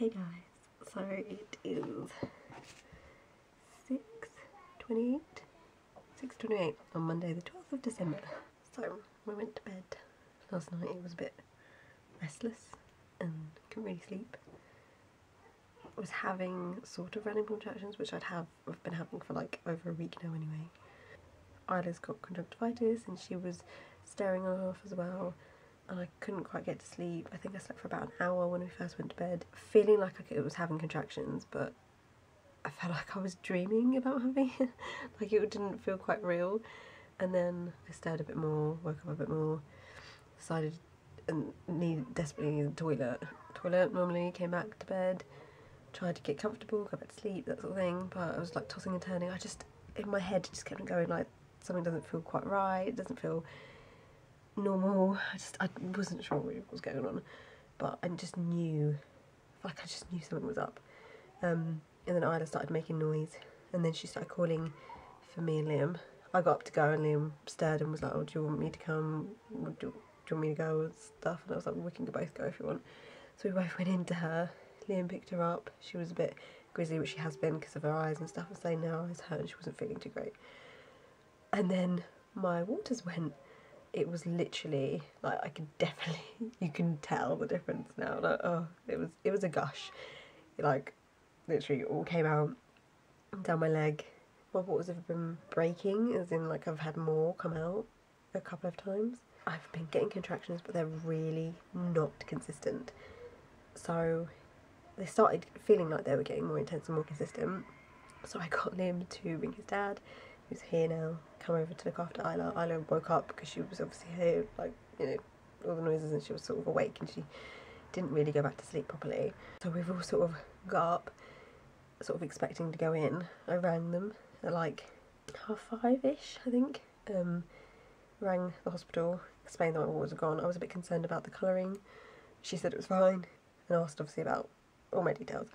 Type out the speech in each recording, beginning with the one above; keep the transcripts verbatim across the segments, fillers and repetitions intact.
Hey guys, so it is six twenty-eight, six twenty-eight on Monday the twelfth of December. So we went to bed last night. It was a bit restless and couldn't really sleep. I was having sort of random contractions, which I'd have, I've been having for like over a week now anyway. Isla's got conjunctivitis and she was staring off as well, and I couldn't quite get to sleep. I think I slept for about an hour when we first went to bed, feeling like I was having contractions, but I felt like I was dreaming about having it. Like it didn't feel quite real. And then I stared a bit more, woke up a bit more, decided and needed, desperately needed the toilet. Toilet normally, came back to bed, tried to get comfortable, go back to sleep, that sort of thing, but I was like tossing and turning. I just, in my head, just kept going like, something doesn't feel quite right, it doesn't feel normal. I just, I wasn't sure what was going on, but I just knew, like I just knew something was up. Um, and then Isla started making noise, and then she started calling for me and Liam. I got up to go and Liam stared and was like, oh, do you want me to come, do, do you want me to go and stuff? And I was like, well, we can both go if you want. So we both went into her, Liam picked her up. She was a bit grizzly, which she has been because of her eyes and stuff, and saying her eyes hurt and she wasn't feeling too great. And then my waters went. It was literally like I could definitely, you can tell the difference now. Like, oh, it was it was a gush. It, like literally all came out down my leg. My waters have been breaking, as in like I've had more come out a couple of times. I've been getting contractions, but they're really not consistent. So they started feeling like they were getting more intense and more consistent. So I got Liam to ring his dad, who's here now, come over to look after Isla. Isla woke up because she was obviously here, like, you know, all the noises, and she was sort of awake and she didn't really go back to sleep properly. So we've all sort of got up, sort of expecting to go in. I rang them at like half five-ish, I think. Um, rang the hospital, explained that my waters were gone. I was a bit concerned about the colouring. She said it was fine and asked obviously about all my details.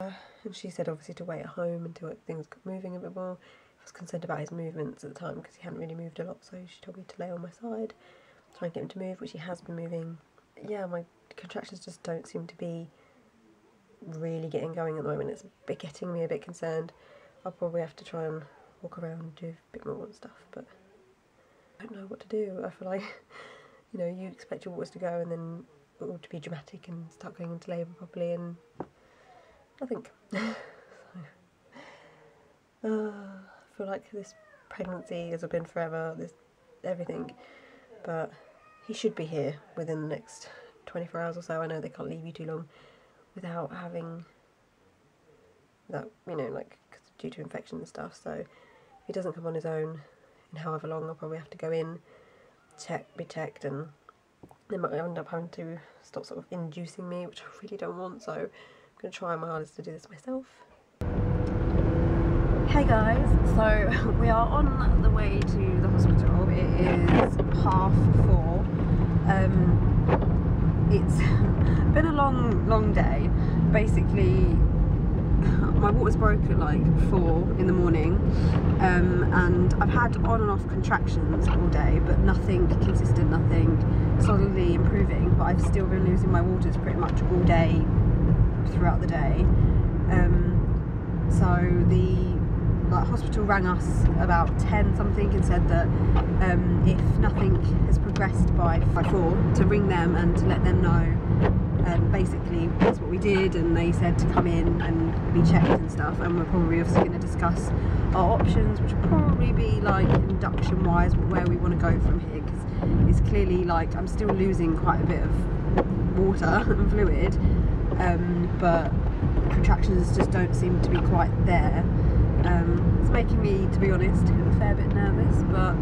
Uh, and she said obviously to wait at home until things got moving a bit more. I was concerned about his movements at the time because he hadn't really moved a lot, so she told me to lay on my side, try and get him to move, which he has been moving. Yeah, my contractions just don't seem to be really getting going at the moment. It's getting me a bit concerned. I'll probably have to try and walk around and do a bit more and stuff, but I don't know what to do. I feel like, you know, you expect your waters to go and then it all to be dramatic and start going into labour properly, and I think. uh, I feel like this pregnancy has been forever, this everything, but he should be here within the next twenty-four hours or so. I know they can't leave you too long without having that, you know, like due to infection and stuff. So if he doesn't come on his own in however long, I'll probably have to go in, check, be checked, and they might end up having to stop sort of inducing me, which I really don't want, so I'm going to try my hardest to do this myself. Hey guys, so we are on the way to the hospital. It is half four. Um, it's been a long, long day. Basically, my water's broke at like four in the morning, um, and I've had on and off contractions all day, but nothing consistent, nothing solidly improving. But I've still been losing my waters pretty much all day throughout the day. Um, so the Like, hospital rang us about ten something and said that um, if nothing has progressed by four, to ring them and to let them know. And basically that's what we did, and they said to come in and be checked and stuff, and we're probably obviously going to discuss our options, which will probably be like induction wise where we want to go from here, because it's clearly like I'm still losing quite a bit of water and fluid, um, but contractions just don't seem to be quite there. Um, it's making me, to be honest, a fair bit nervous, but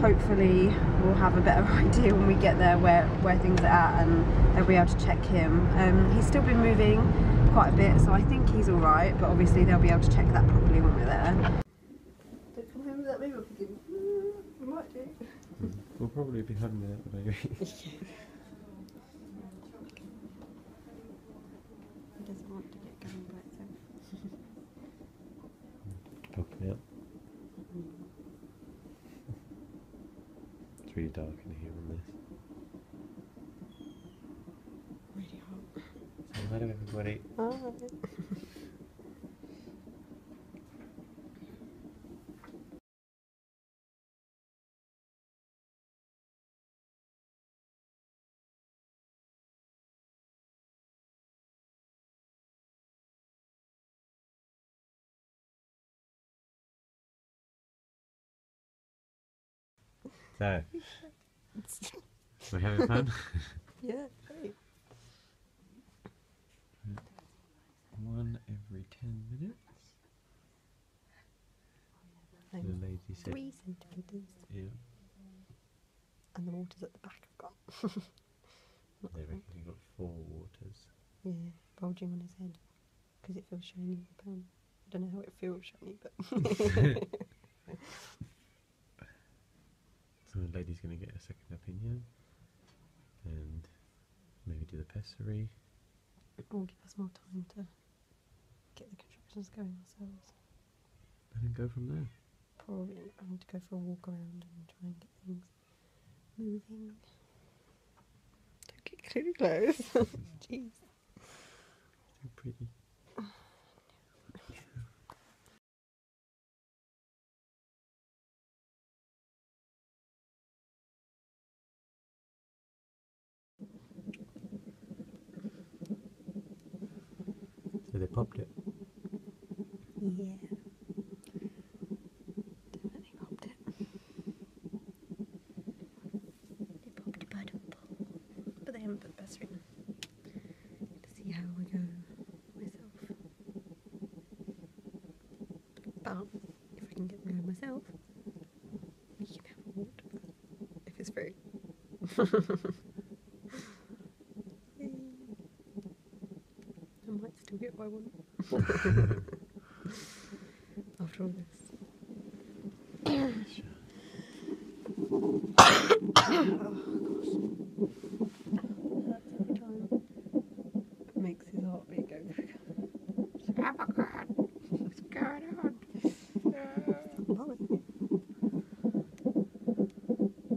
hopefully we'll have a better idea when we get there where, where things are at, and they'll be able to check him. Um, he's still been moving quite a bit, so I think he's alright, but obviously they'll be able to check that properly when we're there. Don't come home with that baby, thinking, mm, we might do. We'll probably be home without the baby. He doesn't want to get going by itself. Yeah. It's really dark in here on this. Really hot. Hello, everybody. Hi. So, we're having fun? Yeah, great. One every ten minutes. And the lady said three centimetres. Yeah. And the waters at the back have gone. They reckon you've got four waters. Yeah, bulging on his head. Because it feels shiny. I don't know how it feels shiny, but... So the lady's going to get a second opinion. And maybe do the pessary. It will give us more time to... get the contractions going ourselves. And then go from there. Probably I need to go for a walk around and try and get things moving. Don't get too close. Jeez. So pretty. So they popped it. Yeah, definitely popped it. They popped a bottle, but they haven't put the best ring to see how I go myself. But if I can get rid of myself, we can have a water if it's free. I might still get my one. After all this. Oh gosh. That's every time. It makes his heartbeat go quicker. Oh my god! What's going on? Sorry. So you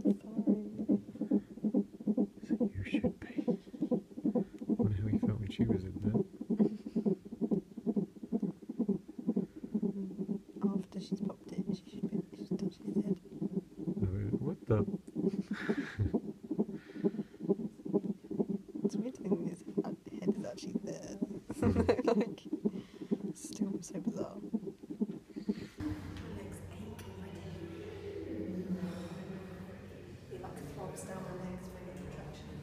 should be. I wonder how he felt when she was in there. She's popped it. She should be. She's touched his head. What the? It's weird to think his head is actually there. Like, it's still so bizarre. My legs ache already. It like throbs down my legs for any contraction.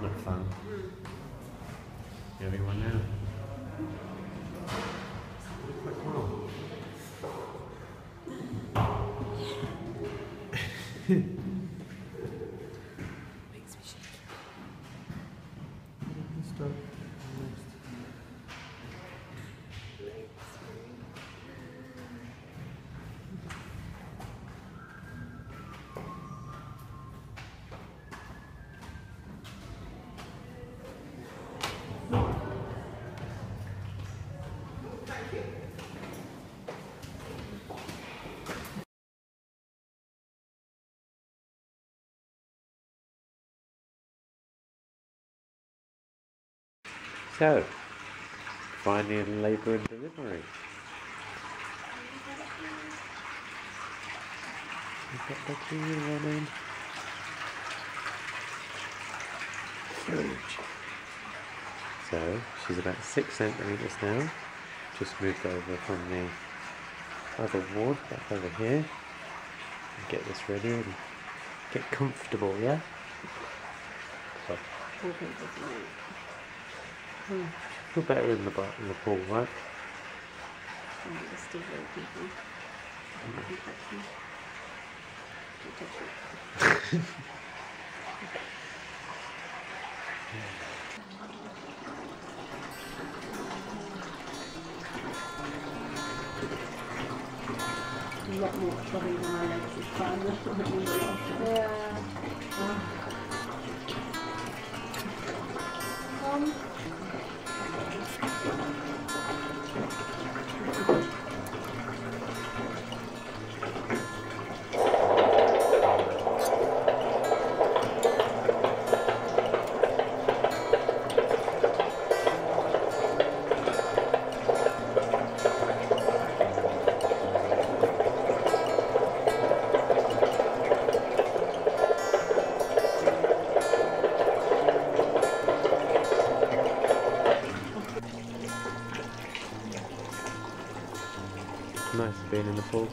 Not fun. Everyone now. Makes me shake. Stop. So, finding in labour and delivery. We've got Becky running. Huge. So, she's about six centimetres now. Just moved over from the other ward back over here. And get this ready and get comfortable, yeah? So. Hmm. Feel better in the bar, in the pool, right? Oh, there's still little people. Mm. A lot more trouble than my legs this time. Yeah. Oh. Um. being in the pool.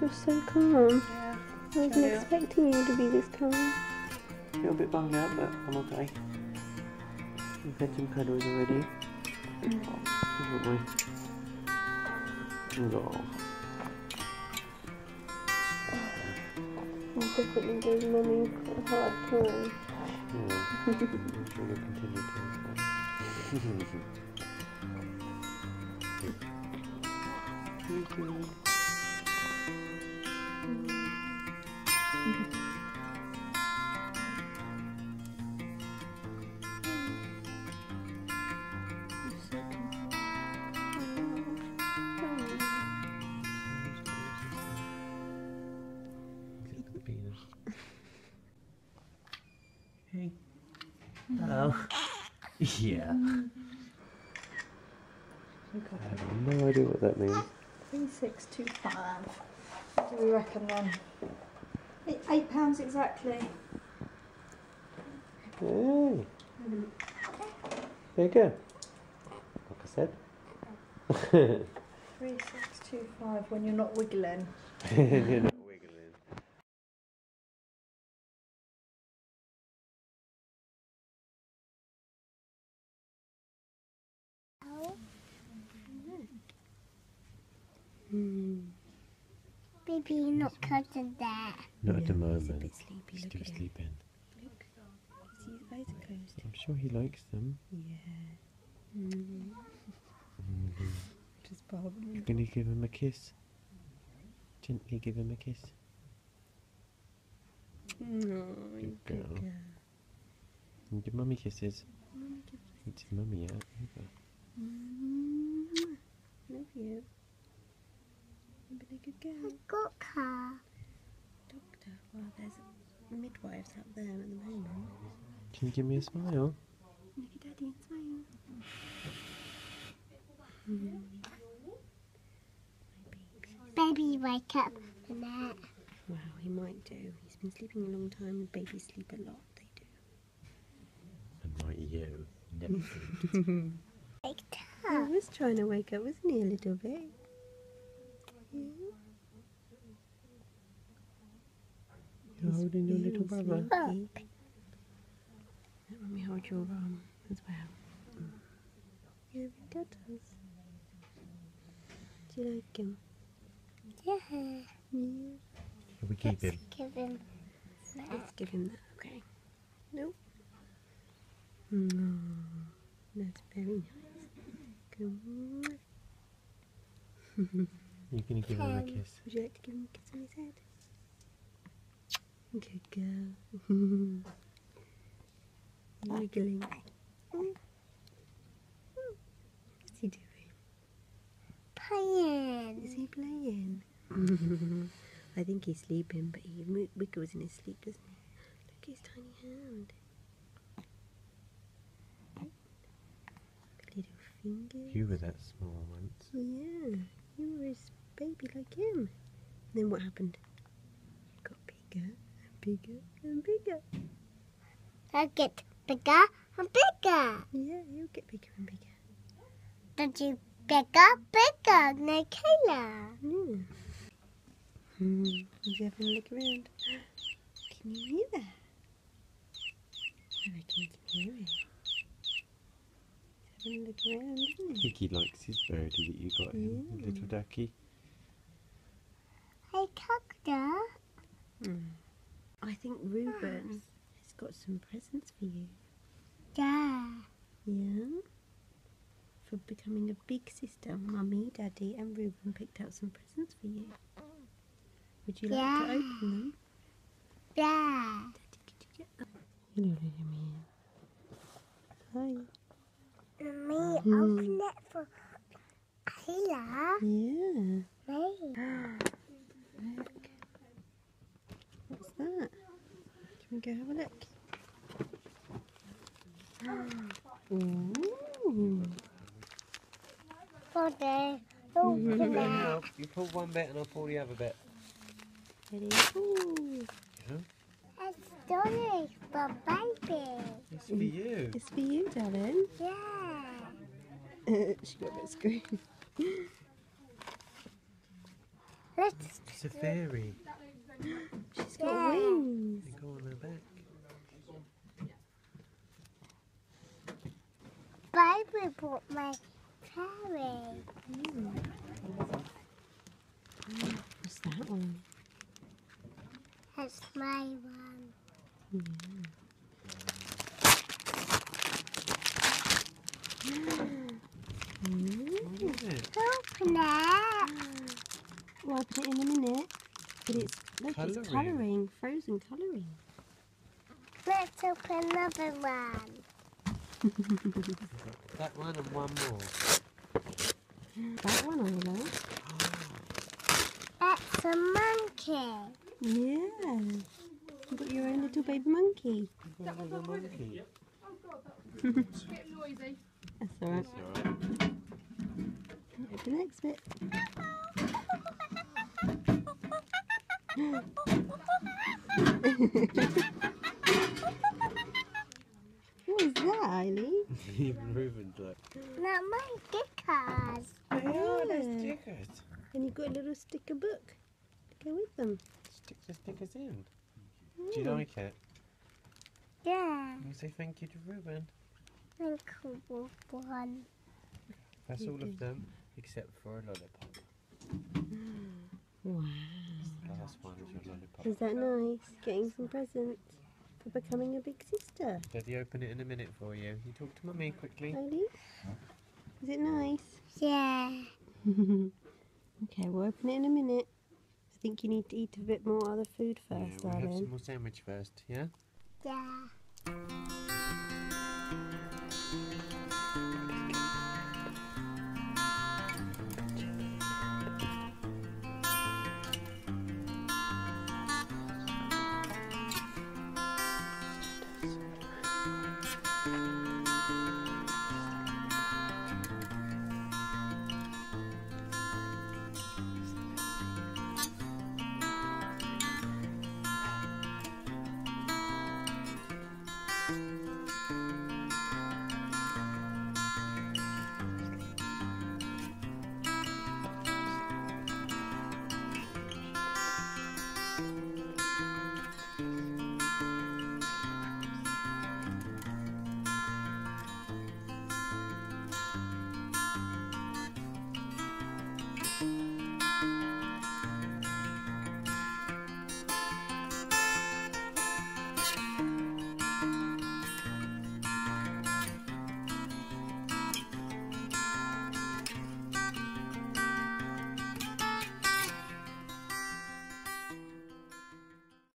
You're so calm. Yeah, I wasn't yeah. expecting you to be this calm. I feel a bit bunged out, but I'm okay. We've had some cuddles already. Mm. Haven't we? Oh. I'm definitely giving Mummy a hard time. Yeah. I'm sure you'll continue to. Thank you. Yeah. I have no idea what that means. three six two five. What do we reckon then? Eight, eight pounds exactly. Hey. There you go. Like I said. three six two five when you're not wiggling. You're not wiggling. Mm. Baby, you're not cuddling there. Not at the moment. He's a bit sleepy. He's still sleeping. Look. His eyes are closed. I'm sure he likes them. Yeah. Mm. Mm. Just bobbing. You're going to give him a kiss? Gently give him a kiss. No, good girl. Good girl. And your mummy kisses. Mummy kisses. It's mummy out. Mm. Love you. You've been a good girl. I've got her. Doctor, well, there's midwives out there at the moment. Can you give me a smile? Look at Daddy and smile. Mm. Baby, wake up, Annette. Wow, he might do. He's been sleeping a long time. Babies sleep a lot, they do. And like you, never sleep. Wake up. He was trying to wake up, wasn't he, a little bit? You're holding your little brother. Let me hold your arm as well. Mm. Yeah, he cuddles. Do you like him? Yeah. Yeah. Shall we keep Let's him? Give him that. Let's give him that, okay. No. Mm. That's very nice. Good. You're going to give him a kiss. Would you like to give him a kiss on his head? Good girl. Wiggling. What's he doing? Playing. Is he playing? I think he's sleeping, but he wiggles in his sleep, doesn't he? Look at his tiny hand. Little fingers. You were that small once. Yeah, you were his baby like him. And then what happened? You got bigger. Bigger and bigger. I'll get bigger and bigger. Yeah, you'll get bigger and bigger. Don't you bigger, bigger, no Kayla. Mm. Hmm. He's having a look around. Can you hear that? I reckon you can hear it. Having a look around, isn't he? I think he likes his birdie that you got him, yeah. Little ducky. Hey, Cocker. Mm. I think Reuben yes. has got some presents for you. Yeah. Yeah. For becoming a big sister, Mummy, Daddy and Reuben picked out some presents for you. Would you yeah. like to open them? Yeah. Daddy, could you get them? Hello, Liam. Hi. Mummy, mm. open it for Kayla. Yeah. Hey. Look. What's that? Can we go have a look? Ooh. Daddy, open it. You pull one bit and I'll pull the other bit. Ready? Ooh. Yeah. It's Dolly for baby. It's for you. It's for you, darling. Yeah. She got a bit screamed. Let's it's a fairy. She's got yeah. wings. They go on her back. Baby bought my fairy. Mm. Mm. What's that one? That's my one. Mm. Mm. What is it? Open it. We'll open it in a minute. But it's, look, colouring. It's colouring, frozen colouring. Let's open another one. That one and one more. That one over there. Oh. That's a monkey. Yeah. You've got your own little baby monkey. That was a monkey. Oh god, that was a bit noisy. That's alright. That's alright. Look at the next bit. What is that, Eileen? Even Reuben's like. Not my stickers. Oh, yeah. They're stickers. And you've got a little sticker book to go with them. Stick the stickers in. Mm. Do you like it? Yeah. You say thank you to Reuben. Thank you, Reuben. That's all of them except for a lollipop. Wow. Is that nice? Getting some presents for becoming a big sister. Daddy, open it in a minute for you. You talk to Mummy quickly. Really? Is it nice? Yeah. Okay, we'll open it in a minute. I think you need to eat a bit more other food first, yeah, we'll darling. Have some more sandwich first, yeah? Yeah.